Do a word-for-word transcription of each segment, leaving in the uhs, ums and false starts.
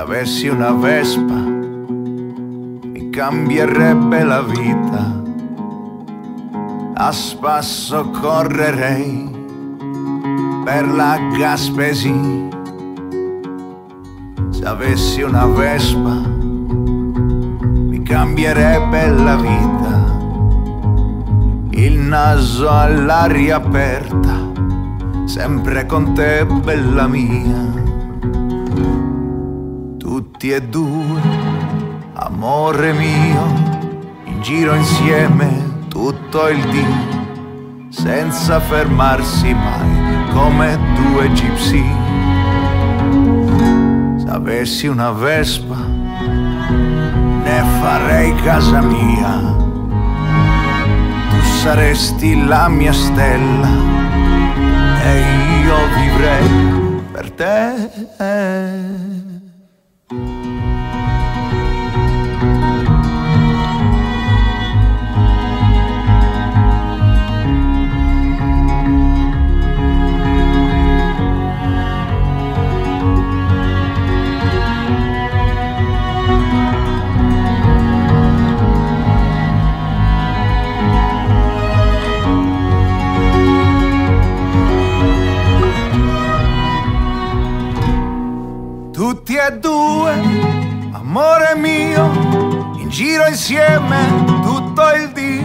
avessi una vespa mi cambierebbe la vita. A spasso correrei per la Gaspésie. Se avessi una vespa mi cambierebbe la vita. Il naso all'aria aperta, sempre con te, bella mia. Tutti e due, amore mio, in giro insieme tutto il dì, senza fermarsi mai, come due gypsy. Se avessi una vespa, ne farei casa mia. Tu saresti la mia stella e io vivrei per te. Tutti e due, amore mio, in giro insieme tutto il dì,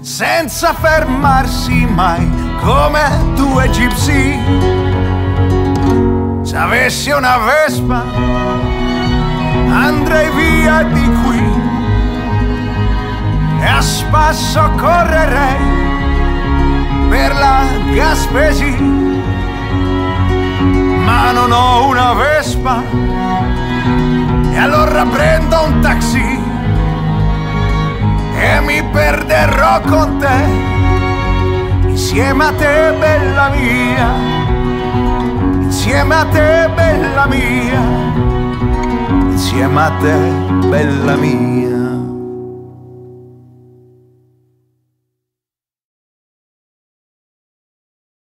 senza fermarsi mai, come due gypsy. Se avessi una vespa, andrei via di qui e a spasso correrei per la Gaspésie. Ma non ho una vespa e allora prendo un taxi e mi perderò con te, insieme a te, bella mia, insieme a te, bella mia, insieme a te, bella mia.